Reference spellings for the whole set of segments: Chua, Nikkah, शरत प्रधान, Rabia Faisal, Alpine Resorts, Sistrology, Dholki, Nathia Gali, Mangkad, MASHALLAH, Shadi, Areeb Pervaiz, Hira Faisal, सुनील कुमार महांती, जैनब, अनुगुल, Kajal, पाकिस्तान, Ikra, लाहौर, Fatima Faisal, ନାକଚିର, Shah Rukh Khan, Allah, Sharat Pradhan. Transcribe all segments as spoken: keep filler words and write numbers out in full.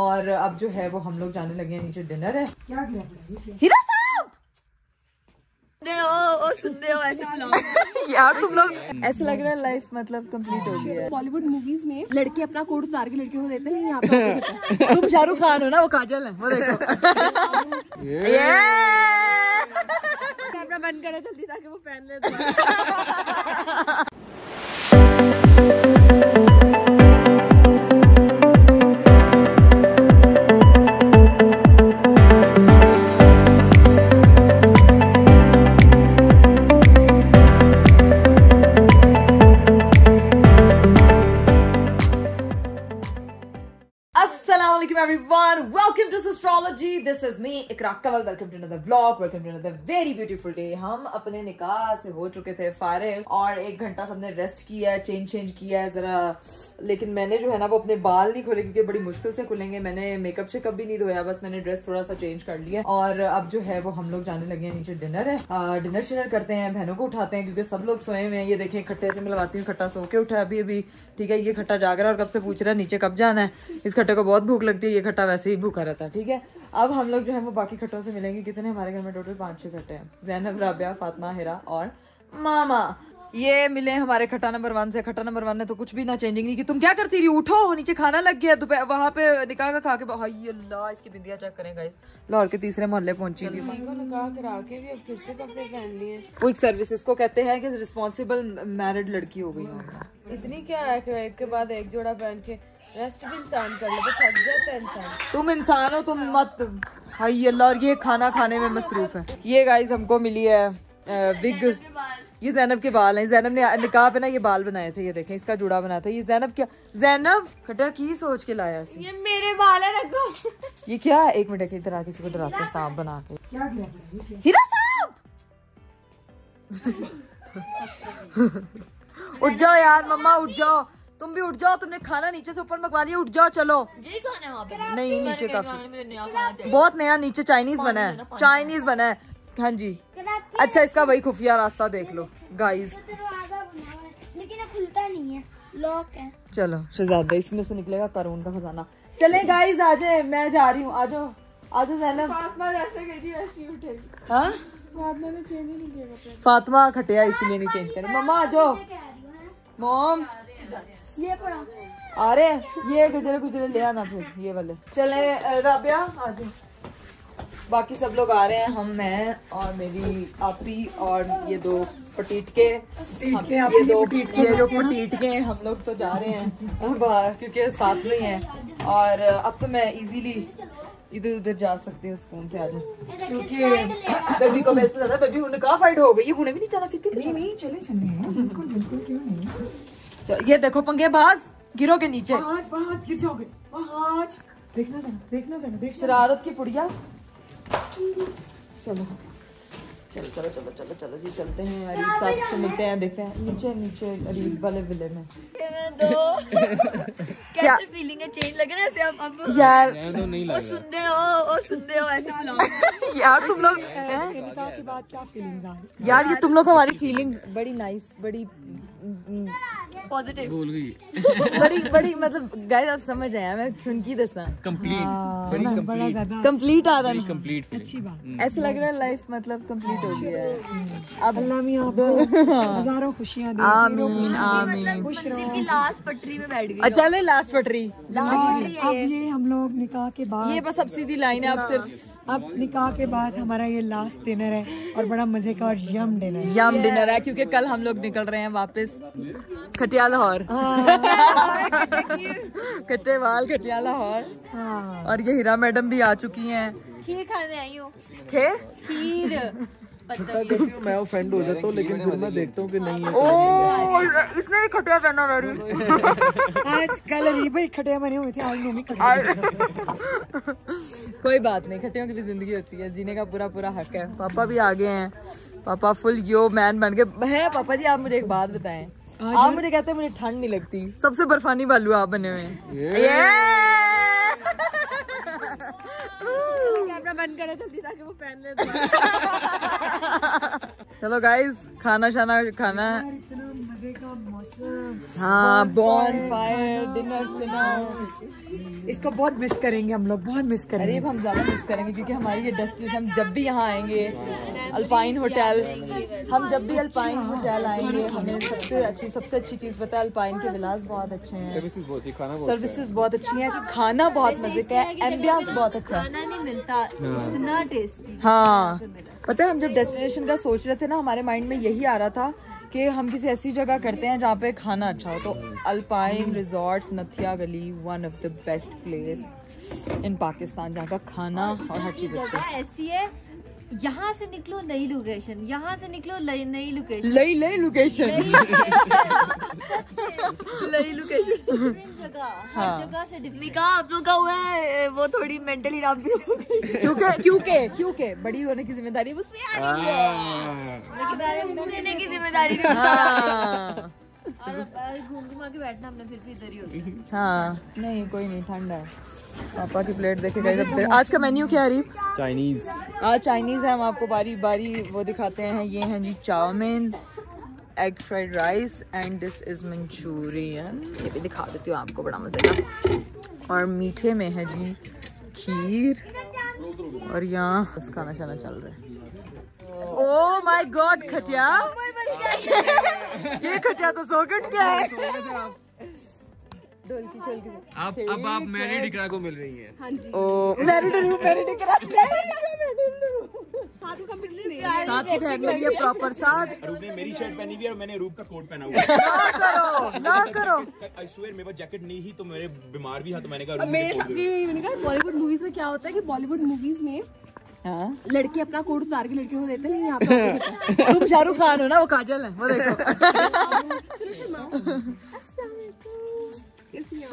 और अब जो है वो हम लोग जाने लगे हैं, नीचे डिनर है। क्या हीरा साहब ओ, ओ, सुन रहे हो ऐसे ब्लॉग यार तुम लोग, ऐसा लग रहा है लाइफ मतलब कंप्लीट हो गई है। बॉलीवुड मूवीज में लड़के अपना कोट उतार के लड़कियों को देते हैं, यहाँ पे तुम शाहरुख खान हो ना, वो काजल है, वो देखो कैमरा बंद करे जल्दी ताकि वो पहन ले। Everyone, welcome to Sistrology. This is me, Ikra. Welcome to another vlog. Welcome to another very beautiful day. हम अपने निकाह से हो चुके थे फारिग और एक घंटा सबने रेस्ट किया है, चेंज चेंज किया है जरा, लेकिन मैंने जो है ना वो अपने बाल नहीं खोले क्योंकि बड़ी मुश्किल से खुलेंगे। मैंने मेकअप शेकअप भी नहीं धोया, बस मैंने ड्रेस थोड़ा सा चेंज कर लिया और अब जो है वो हम लोग जाने लगे हैं, नीचे डिनर है, डिनर शिनर करते हैं, बहनों को उठाते हैं क्योंकि सब लोग सोए हुए हैं। ये देखें खट्टे से मिलवाती हूँ, खट्टा सो के उठा अभी अभी, ठीक है। ये खट्टा जाग रहा है और कब से पूछ रहा है नीचे कब जाना है, इस खट्टे को बहुत भूख लगती है, ये खट्टा वैसे ही भूखा रहता है, ठीक है। अब हम लोग जो है वो बाकी खट्टों से मिलेंगे। कितने हमारे घर में टोटल पाँच छः खट्टे हैं, जैनब, राबिया, फातिमा, हिरा और मामा। ये मिले हमारे खट्टा नंबर वन से। खट्टा नंबर वन ने तो कुछ भी ना चेंजिंग नहीं की, तुम क्या करती रही, उठो, नीचे खाना लग गया दोपहर, वहाँ पे निकाह का खा के हाय अल्लाह। इसकी बिंदिया चेक करें गाइस, लाहौर के तीसरे मोहल्ले पहुंची हुई, निकाह करा के भी अब फिर से कपड़े पहन लिए। क्विक सर्विस इसको कहते हैं कि रिस्पॉन्सिबल मैरिड लड़की हो गई है। इतनी क्या है कि एक के बाद एक जोड़ा पहन के रेस्ट भी इंसान कर ले, थक जाता है इंसान। तुम इंसान हो, तुम मत हाय अल्लाह। और ये खाना खाने में मसरूफ है। ये गाइस हमको मिली है विग, ये जैनब के बाल हैं, जैनब ने निकाह पे ना ये बाल बनाए थे, ये देखें इसका जुड़ा बना था। ये जैनब क्या, जैनब खट्टा की सोच के लाया सी? ये मेरे बाल है रखो। ये क्या है, एक मिनट इधर आ, किसी को डराते सांप बना के। हीरा साहब उठ जाओ यार, मम्मा उठ जाओ, तुम भी उठ जाओ, तुमने खाना नीचे से ऊपर मंगवा लिया, उठ जाओ चलो। यही खाना वहाँ पे? नहीं नीचे काफी बहुत नया, नीचे चाइनीज बना है, चाइनीज बना है, हाँ जी। अच्छा इसका वही खुफिया रास्ता देख लो गाइस, लेकिन खुलता नहीं है, लॉक है। चलो शहजादा, इसमें से निकलेगा करून का खजाना। चले गाइस आ जाए, मैं जा रही हूँ, आ जाओ आ जाओ। जैनब फातिमा जैसे गई वैसी उठेगी, हाँ फातिमा ने चेंज नहीं किया, फातिमा खटिया इसीलिए नहीं चेंज करे। मम्मा आ जाओ, मोम ये पड़ा, अरे ये गुजरे गुजरे ले आना फिर ये वाले। चले राबिया आ जाओ, बाकी सब लोग आ रहे हैं, हम मैं और मेरी आपी और ये दो पटीटके, ये दो ये जो पटीटके, हम लोग तो जा रहे हैं बाहर क्योंकि साथ में हैं। और अब तो मैं इजीली इधर उधर जा सकती हूँ सुकून से आज, क्योंकि बेबी को बेस्ट ज्यादा, बेबी उन्हें कहा फाइट हो गई, ये उन्हें भी नहीं जाना फिर नहीं नहीं चले चले बिल्कुल बिल्कुल क्यों नहीं। ये देखो पंगेबाज, गिरो के नीचे गिर जाओगे, देखना जरा देखना जरा शरारत की पुड़िया। चलो चलो चलो चलो चलो चलो जी, चलते हैं अरीब साहब से मिलते हैं, देखते हैं नीचे नीचे अरीब वाले विले में दो कैसे फीलिंग है, चेंज लग रहा है अब अब यार ओ सुनते हो ओ सुनते हो ऐसे ब्लॉग यार तुम लोग निकाह के बाद क्या फीलिंग्स आ रही है यार, ये तुम लोग हमारी फीलिंग्स बड़ी नाइस बड़ी पॉजिटिव बोल गई बड़ी बड़ी मतलब गाइस आप समझ आया मैं उनकी दशा कंप्लीट बड़ा ज्यादा कंप्लीट आ रहा है, कंप्लीट अच्छी बात, ऐसा लग रहा है लाइफ मतलब कंप्लीट हो गया है। अब अल्लाह मियां आपको हजारों खुशियां दे, आमीन आमीन। खुश रहो कि लास्ट पटरी पे बैठ गई, अच्छा ले लास्ट पटरी। अब ये हम लोग निकाह के बाद, ये बस अब सीधी लाइन है, आप सिर्फ अब निकाह के बाद हमारा ये लास्ट डिनर है और बड़ा मजे का और यम डिनर है, यम डिनर है क्योंकि कल हम लोग निकल रहे हैं वापस खटिया लाहौर, खट्टेवाल खटिया लाहौर। और ये हीरा मैडम भी आ चुकी हैं, खीर खाने आई हूँ, खे खीर खट्टा करती हूँ मैं, ऑफेंड हो जाता हूँ लेकिन फिर मैं देखता हूँ कि नहीं है। ओह इसने भी खटिया पहना मेरी, आज कल अरीब खटिया बने हुए थे, आज नहीं खटिया। कोई बात नहीं, खटियों की भी जिंदगी होती है, जीने का पूरा पूरा हक है। पापा भी आ गए हैं, पापा फुल यो मैन बन के हैं। पापा जी आप मुझे एक बात बताएं, आप मुझे कहते हैं मुझे ठंड नहीं लगती, सबसे बर्फानी बालू आप बने हुए हैं। कैमरा बंद करे जल्दी ताकि वो पहन ले। चलो गाइस खाना शाना खाना, इतना मजे का मौसम, हाँ बॉनफायर डिनर शिनर इसको बहुत मिस करेंगे हम लोग, बहुत मिस करेंगे। अरे हम ज़्यादा मिस करेंगे क्योंकि हमारी ये डेस्टिनेशन, हम जब भी यहाँ आएंगे अल्पाइन होटल, हम जब भी अल्पाइन होटल आएंगे, हमें सबसे अच्छी सबसे अच्छी चीज़ पता है अल्पाइन के विलास बहुत अच्छे हैं, सर्विसेज बहुत अच्छी हैं, खाना बहुत मजे का है, एम्बियंस बहुत अच्छा है। हाँ पता है, हम जब डेस्टिनेशन का सोच रहे थे ना, हमारे माइंड में यही आ रहा था कि हम किसी ऐसी जगह करते हैं जहाँ पे खाना अच्छा हो, तो alpine resorts Nathia Gali one of the best place in पाकिस्तान, जहाँ का खाना और, और हर चीज़ ऐसी है। यहाँ से निकलो नई लोकेशन, यहाँ से निकलो नई लोकेशन, नई नई लोकेशन, नई लोकेशन जगह से निकाह आप लोग का हुआ है, वो थोड़ी मेंटली खराब भी हो गई क्योंकि क्योंकि क्योंकि बड़ी होने की जिम्मेदारी उसमें आ रही है, की जिम्मेदारी घूम घुमा के बैठना, हमने फिर भी इधर ही होती है। हाँ नहीं कोई नहीं, ठंडा है। पापा की प्लेट देखेगा। आज का मेन्यू क्या है? चाइनीज, आज चाइनीज है, हम आपको बारी बारी वो दिखाते हैं। ये हैं जी chowmein, egg fried rice and this is Manchurian, ये भी दिखा देती हूँ आपको, बड़ा मजे का। और मीठे में है जी खीर, और यहाँ बस खाना शाना चल रहा है। ओह माय गॉड, खटिया, ये खटिया तो सो कट क्या है। दोल्की, दोल्की। आप अब आप मैरिड इकरा को मिल रही हैं। हाँ जी। ओ मैरिड हूँ, मैरिड इकरा, साथ की पहन रही है प्रॉपर साथ। रूप ने मेरी शर्ट पहनी हुई है और मैंने रूप का कोट पहना हुआ है। ना करो, ना करो। I swear मेरे पास जैकेट नहीं थी तो मेरे बीमार भी था तो मैंने कहा मेरे साथ। बॉलीवुड मूवीज में क्या होता है कि बॉलीवुड मूवीज में लड़के अपना कोट उतार के लड़कियों को देते हैं, यहाँ पे तुम शाहरुख खान हो ना, वो काजल है, वो देखो।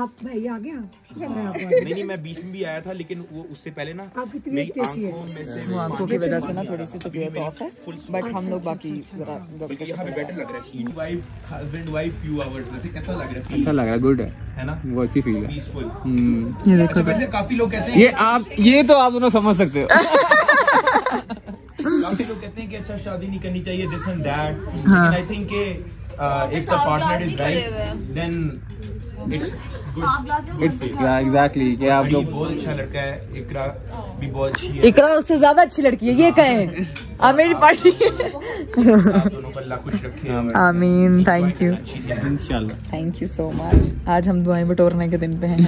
आप भाई आ गए आप? नहीं नहीं, मैं बीच में भी आया था लेकिन वो उससे पहले ना मेरी आंखों में से, वो आंखों की वजह से ना थोड़ी सी तबीयत ऑफ है, बट हम लोग बाकी यहाँ पे बेटर लग रहा है। Wife husband wife few hours, वैसे कैसा लग रहा है? अच्छा लग रहा है, गुड है ना, वो अच्छी फील है। ये देखो, वैसे काफी लोग कहते हैं ये आप, ये तो आप दोनों समझ सकते हो, काफी लोग कहते हैं कि अच्छा शादी नहीं करनी चाहिए, दिस एंड दैट, लेकिन आई थिंक के if the partner is right then exactly. क्या आप लोग, बहुत अच्छा लड़का है, इकरा भी बहुत अच्छी है, इकरा उससे ज्यादा अच्छी लड़की है, ये कहें आप मेरी पार्टी दोनों का लाख कुछ रखे। आमीन, थैंक यू, इंशाल्लाह, थैंक यू सो मच। आज हम दुआएं बटोरने के दिन पे हैं,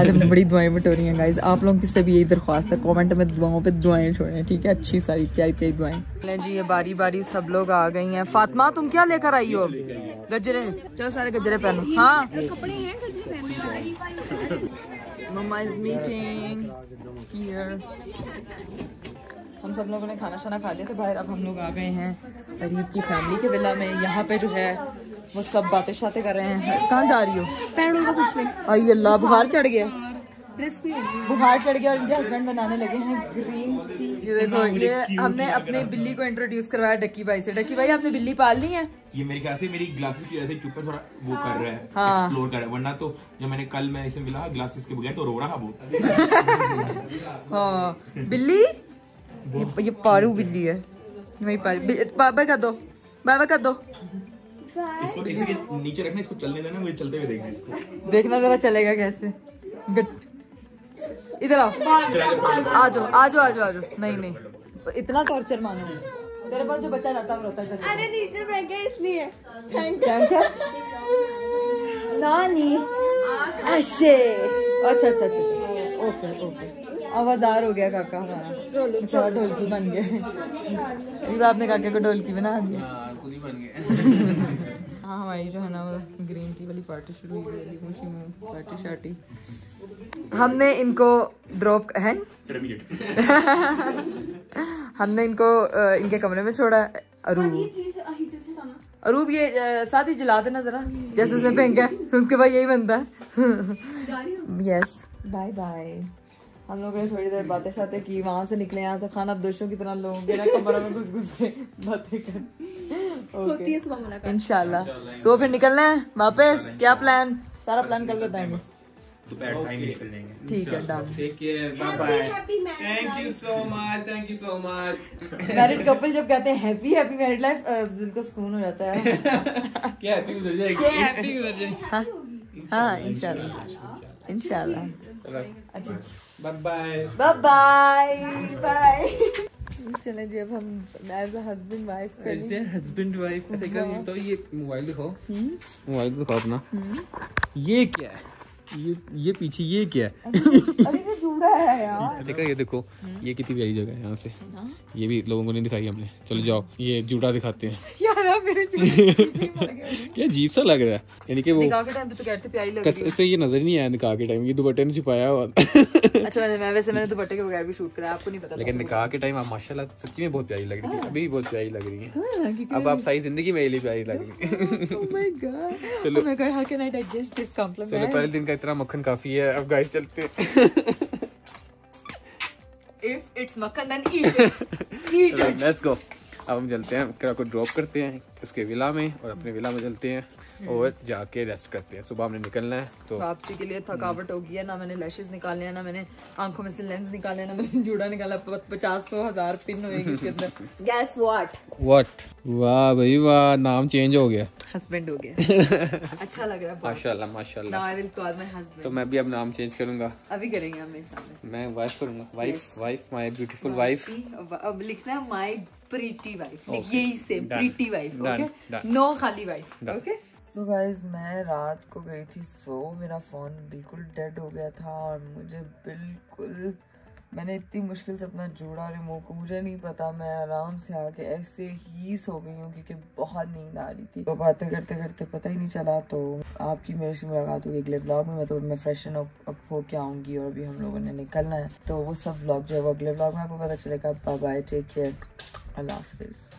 आज हमने बड़ी दुआएं बटोरी हैं गाइस। आप लोगों की सभी यही दरख्वास्त है, कमेंट में दुआओं पे दुआएं छोड़ें, ठीक है, अच्छी सारी प्यारी प्यारी दुआएं। जी ये बारी बारी सब लोग आ गई हैं। फातिमा तुम क्या लेकर आई हो? गजरे, चलो सारे गजरे पहनो। हाँ मम्मा इज मीटिंग हियर। हम सब लोगों ने खाना शाना खा लिया था बाहर, अब हम लोग आ गए हैं अरीब की फैमिली के विला में। यहाँ पे जो है वो सब बातें शातें कर रहे हैं। कहाँ जा रही हो? पैरों का कुछ नहीं। आई अल्लाह, बुखार चढ़ गया, बुखार चढ़ गया, और इनके हस्बैंड बनाने लगे हैं ग्रीन टी। ये देखो, ये हमने अपने बिल्ली को इंट्रोड्यूस करवाया डक्की भाई से। डक्की भाई आपने बिल्ली पाल ली है? ये मेरे ख्याल से मेरी ग्लासेस की वजह से चुप पर थोड़ा वो कर रहा है, हाँ। एक्सप्लोर कर रहा है, वरना तो जब मैंने कल मैं इसे मिला ग्लासेस के बगैर तो रो रहा बहुत। हाँ बिल्ली, ये, ये पारू बिल्ली है, वही बाबा का दो, बाबा का दो, इसको इसके नीचे रखना, इसको चलने देना, मुझे चलते हुए देखना, इसको देखना जरा चलेगा कैसे। इधर आओ, आ जाओ आ जाओ आ जाओ आ जाओ। नहीं नहीं, इतना टॉर्चर मानो, तेरे पास जो बच्चा जाता है वो रोता है। अरे नीचे बैठ गया इसलिए, थैंक यू नानी। अच्छे अच्छा अच्छा अच्छा, ओके ओके, आवाज़दार हो गया काका हमारा, अच्छा ढोलकी बन गया। आपने काका को ढोलकी बना दिया, खुद ही बन गया। हाँ हमारी जो है ना वो ग्रीन टी वाली पार्टी शुरू हो गई, पार्टी शार्टी। हमने इनको ड्रॉप है हमने इनको इनके कमरे में छोड़ा। अरूब अरूब ये साथ ही जला देना जरा, जैसे उसने फेंका उसके बाद यही बनता है। Yes, bye bye. हम लोगों ने थोड़ी देर बातें शातें की, वहाँ से निकले, यहाँ से खाना दोस्तों की तरह लोगे ना, कमरों में घुस घुस के बातें कर होती है सुबह मुलाकात इंशाल्लाह। सो फिर निकलना है वापस, क्या प्लान? सारा प्लान कर लेते हैं, ठीक है done. Thank you so much, thank you so much. Married couple जब कहते हैं हैप्पी हैप्पी मैरिड लाइफ, दिल को सुकून हो जाता है। क्या हैप्पी गुजर जाए, क्या हैप्पी गुजर जाए। हाँ इंशाल्लाह इंशाल्लाह। अच्छा बाय बाय बाय। चले जी अब हम एज अ हस्बैंड वाइफ करते हैं। हस्बैंड वाइफ का सेकंड तो ये मोबाइल दिखाओ, मोबाइल दिखाओ अपना। ये क्या है? ये ये पीछे ये क्या है? अरे ये जुड़ा है यार। देखा ये देखो, ये कितनी प्यारी जगह है। यहाँ से ये भी लोगों को नहीं दिखाई हमने। चलो जाओ ये जुड़ा दिखाते हैं। यार मेरे क्या अजीब सा लग रहा है, यानी कि वो निकाह के टाइम पे तो कहते प्यारी लग रही है, इससे ये नजर नहीं आया निकाह के टाइम। ये दुपट्टे ने छिपाया हुआ। अच्छा मैंने वैसे मैंने दुपट्टे के बगैर भी शूट कराया, आपको नहीं पता, लेकिन निकाह के टाइम आप माशाल्लाह सच्ची में बहुत प्यारी लग रही है, अभी बहुत प्यारी लग रही है। अब आप सारी जिंदगी मेरे लिए प्यारी लग रही है। Oh my God. चलो how can I digest this compliment. चलो पहले दिन का इतना मक्खन काफी है, अब गाइस चलते हैं। If it's makhan, then eat it. Eat it. Let's go. अब हम चलते हैं इकरा को ड्रॉप करते हैं उसके विला में और अपने विला में चलते हैं और जाके रेस्ट करते हैं। सुबह हमने निकलना है तो वापसी के लिए थकावट होगी है ना। मैंने लैशेस निकाले हैं ना, मैंने आंखों में से लेंस निकाले हैं ना, मैंने जूड़ा निकाला। पचास सौ हजार पिन होगी इसके अंदर। Guess what? What? वाह भाई वाह, नाम चेंज हो गया, हस्बैंड हो गया। अच्छा लग रहा है माशाल्लाह माशाल्लाह। I will call my husband. तो मैं भी अब नाम चेंज करूंगा, अभी करेंगे हम मेरे सामने। मैं वाइफ करूंगा, wife wife my beautiful wife. अब लिखना है माय प्रीटी वाइफ, यही same pretty wife. Okay no खाली वाइफ। ओके सो गाइज मैं रात को गई थी सो मेरा फोन बिल्कुल डेड हो गया था और मुझे बिल्कुल, मैंने इतनी मुश्किल से अपना जोड़ा रिमूव को, मुझे नहीं पता मैं आराम से आके ऐसे ही सो गई हूँ क्योंकि बहुत नींद आ रही थी। तो बातें करते करते पता ही नहीं चला। तो आपकी मेरे से मुलाकात हुई अगले ब्लॉग में। मैं तो मैं फ्रेशन अप होके आऊँगी और अभी हम लोगों ने निकलना है, तो वो सब ब्लॉग जो है वो अगले ब्लॉग में आपको पता चलेगा। बाय बाय, टेक केयर, अल्लाह हाफिज़।